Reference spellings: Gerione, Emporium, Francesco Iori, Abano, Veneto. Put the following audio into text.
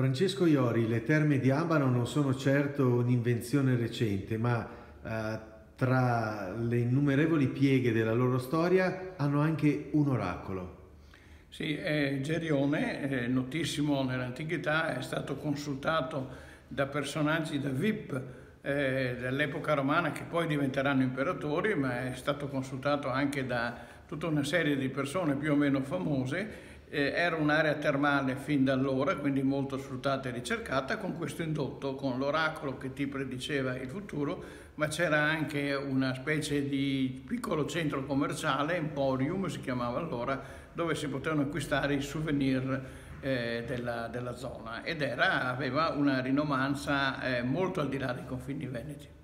Francesco Iori, le terme di Abano non sono certo un'invenzione recente, ma tra le innumerevoli pieghe della loro storia hanno anche un oracolo. Sì, Gerione, notissimo nell'antichità, è stato consultato da personaggi, da VIP dell'epoca romana, che poi diventeranno imperatori, ma è stato consultato anche da tutta una serie di persone più o meno famose. Era un'area termale fin da allora, quindi molto sfruttata e ricercata, con questo indotto, con l'oracolo che ti prediceva il futuro, ma c'era anche una specie di piccolo centro commerciale, Emporium si chiamava allora, dove si potevano acquistare i souvenir della zona, ed aveva una rinomanza molto al di là dei confini veneti.